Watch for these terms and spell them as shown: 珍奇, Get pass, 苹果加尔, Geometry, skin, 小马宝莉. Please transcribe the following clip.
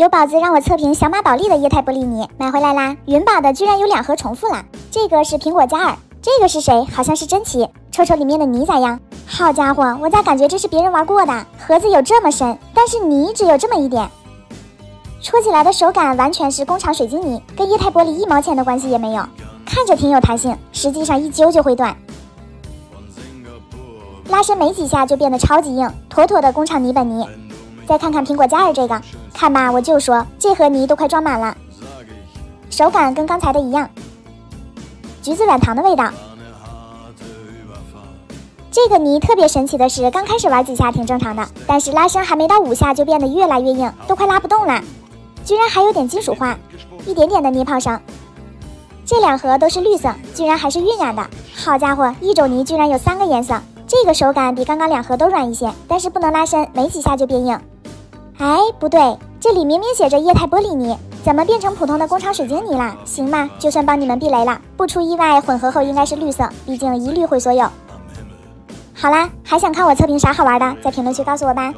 有宝子让我测评小马宝莉的液态玻璃泥，买回来啦。云宝的居然有两盒重复了，这个是苹果加尔，这个是谁？好像是珍奇。瞅瞅里面的泥咋样？好家伙，我咋感觉这是别人玩过的？盒子有这么深，但是泥只有这么一点。 戳起来的手感完全是工厂水晶泥，跟液态玻璃一毛钱的关系也没有。看着挺有弹性，实际上一揪就会断。拉伸没几下就变得超级硬，妥妥的工厂泥本泥。再看看苹果加尔这个，看吧，我就说这盒泥都快装满了。手感跟刚才的一样，橘子软糖的味道。这个泥特别神奇的是，刚开始玩几下挺正常的，但是拉伸还没到5下就变得越来越硬，都快拉不动了。 居然还有点金属化，一点点的泥泡声。这两盒都是绿色，居然还是晕染的。好家伙，一种泥居然有3个颜色，这个手感比刚刚2盒都软一些，但是不能拉伸，没几下就变硬。哎，不对，这里明明写着液态玻璃泥，怎么变成普通的工厂水晶泥啦？行吧，就算帮你们避雷了。不出意外，混合后应该是绿色，毕竟一律毁所有。好啦，还想看我测评啥好玩的，在评论区告诉我吧。